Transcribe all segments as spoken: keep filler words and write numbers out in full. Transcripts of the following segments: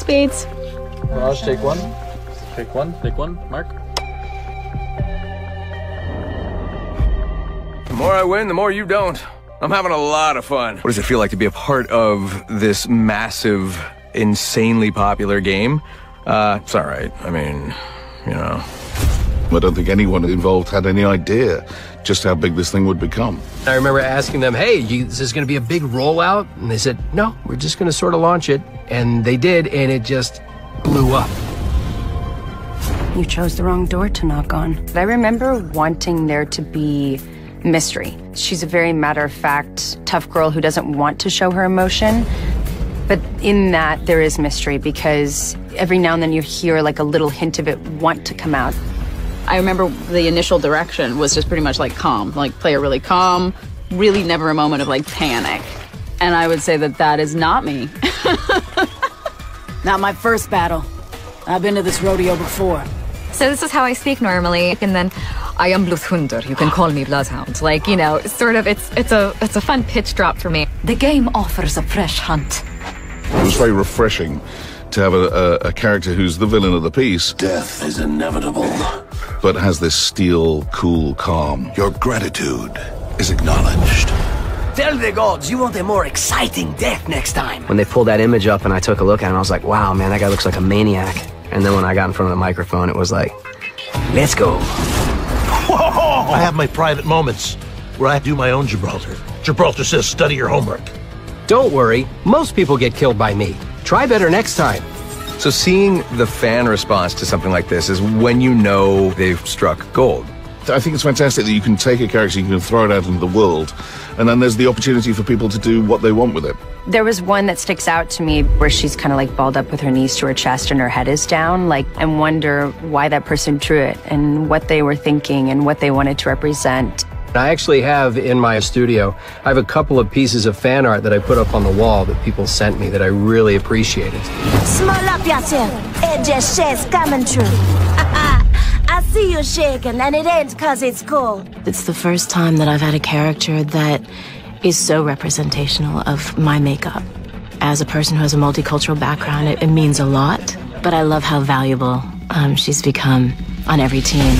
Spades. Mirage, take one. Take one. Take one. Mark. The more I win, the more you don't. I'm having a lot of fun. What does it feel like to be a part of this massive, insanely popular game? Uh, it's all right. I mean, you know. I don't think anyone involved had any idea just how big this thing would become. I remember asking them, hey, you, is this going to be a big rollout? And they said, no, we're just going to sort of launch it. And they did, and it just blew up. You chose the wrong door to knock on. I remember wanting there to be mystery. She's a very matter-of-fact, tough girl who doesn't want to show her emotion. But in that, there is mystery, because every now and then you hear like a little hint of it want to come out. I remember the initial direction was just pretty much like calm, like play it really calm, really never a moment of like panic. And I would say that that is not me. Not my first battle. I've been to this rodeo before. So this is how I speak normally, and then I am Blue Thunder. You can call me Bloodhound. Like, you know, sort of, it's it's a it's a fun pitch drop for me. The game offers a fresh hunt. It was very refreshing to have a, a, a character who's the villain of the piece. Death is inevitable. But has this steel, cool calm. Your gratitude is acknowledged. Tell the gods you want a more exciting death next time. When they pulled that image up and I took a look at him, I was like, wow, man, that guy looks like a maniac. And then when I got in front of the microphone, it was like, let's go. Whoa! I have my private moments where I do my own Gibraltar. Gibraltar says, study your homework. Don't worry, most people get killed by me. Try better next time. So seeing the fan response to something like this is when you know they've struck gold. I think it's fantastic that you can take a character, you can throw it out into the world, and then there's the opportunity for people to do what they want with it. There was one that sticks out to me where she's kind of like balled up with her knees to her chest and her head is down, like, and wonder why that person drew it and what they were thinking and what they wanted to represent. I actually have in my studio, I have a couple of pieces of fan art that I put up on the wall that people sent me that I really appreciated. Smile up yourself. It just says coming true. I see you shaking, and it ain't because it's cool. It's the first time that I've had a character that is so representational of my makeup. As a person who has a multicultural background, it, it means a lot. But I love how valuable um, she's become on every team.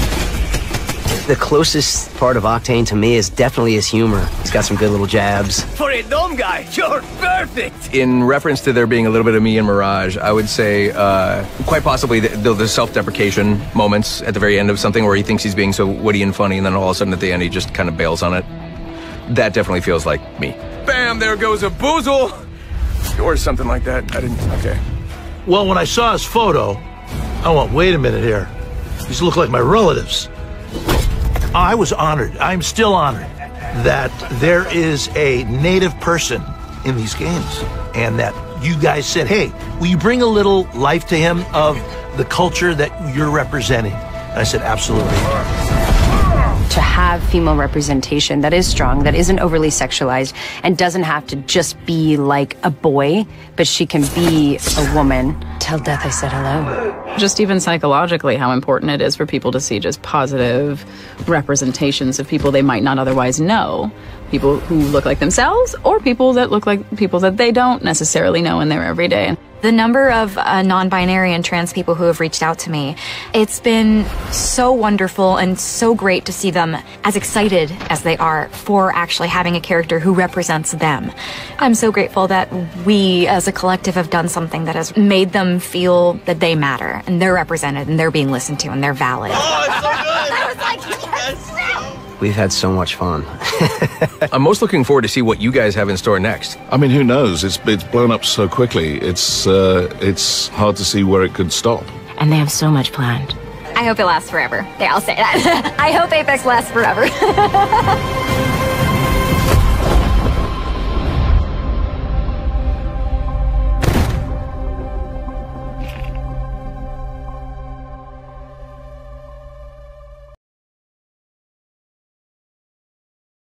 The closest part of Octane to me is definitely his humor. He's got some good little jabs. For a dumb guy, you're perfect! In reference to there being a little bit of me and Mirage, I would say uh, quite possibly the, the self-deprecation moments at the very end of something where he thinks he's being so witty and funny, and then all of a sudden at the end he just kind of bails on it. That definitely feels like me. Bam, there goes a boozle! Or something like that. I didn't... Okay. Well, when I saw his photo, I went, wait a minute here. These look like my relatives. I was honored, I'm still honored, that there is a native person in these games, and that you guys said, hey, will you bring a little life to him of the culture that you're representing? And I said, absolutely. To have female representation that is strong, that isn't overly sexualized, and doesn't have to just be like a boy, but she can be a woman. Till death I said hello. Just even psychologically, how important it is for people to see just positive representations of people they might not otherwise know. People who look like themselves, or people that look like people that they don't necessarily know in their everyday. The number of uh, non-binary and trans people who have reached out to me, it's been so wonderful and so great to see them as excited as they are for actually having a character who represents them. I'm so grateful that we as a collective have done something that has made them feel that they matter and they're represented and they're being listened to and they're valid. Oh, it's so good! I was like, yes! We've had so much fun. I'm most looking forward to see what you guys have in store next. I mean, who knows? It's, it's blown up so quickly. It's, uh, it's hard to see where it could stop. And they have so much planned. I hope it lasts forever. Yeah, I'll say that. I hope Apex lasts forever.